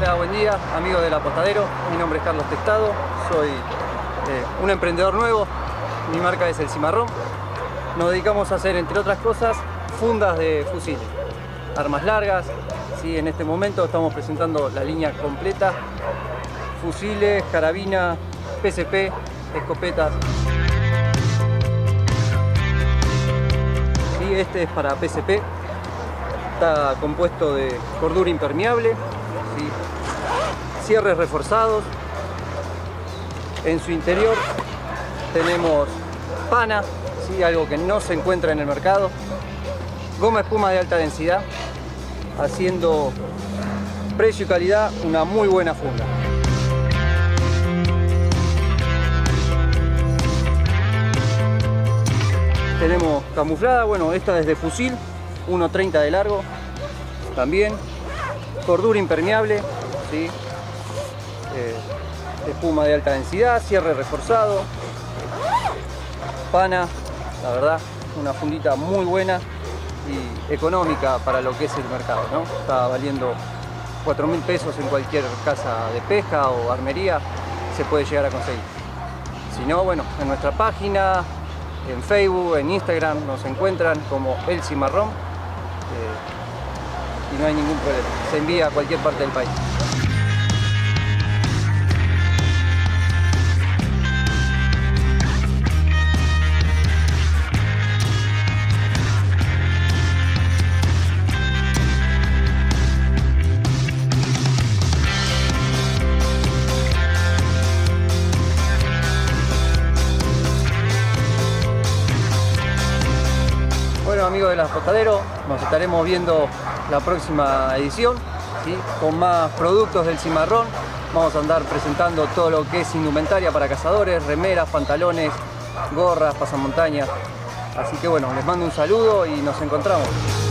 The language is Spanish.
Hola, buen día, amigos del Apostadero. Mi nombre es Carlos Testado, soy un emprendedor nuevo. Mi marca es El Cimarrón. Nos dedicamos a hacer, entre otras cosas, fundas de fusiles, armas largas. ¿Sí? En este momento estamos presentando la línea completa: fusiles, carabinas, PCP, escopetas. Sí, este es para PCP. Está compuesto de cordura impermeable, ¿sí? Cierres reforzados. En su interior tenemos pana, ¿sí? Algo que no se encuentra en el mercado. Goma espuma de alta densidad, haciendo precio y calidad una muy buena funda. Tenemos camuflada, bueno, esta es de fusil. 1.30 de largo, también cordura impermeable, ¿sí? Espuma de alta densidad, cierre reforzado, pana. La verdad, una fundita muy buena y económica para lo que es el mercado, ¿no? Está valiendo 4.000 pesos en cualquier casa de pesca o armería, se puede llegar a conseguir. Si no, bueno, en nuestra página, en Facebook, en Instagram, nos encuentran como El Cimarrón. Y no hay ningún problema, se envía a cualquier parte del país. Bueno, amigos del Apostadero, nos estaremos viendo la próxima edición, ¿sí? Con más productos del Cimarrón. Vamos a andar presentando todo lo que es indumentaria para cazadores, remeras, pantalones, gorras, pasamontañas. Así que bueno, les mando un saludo y nos encontramos.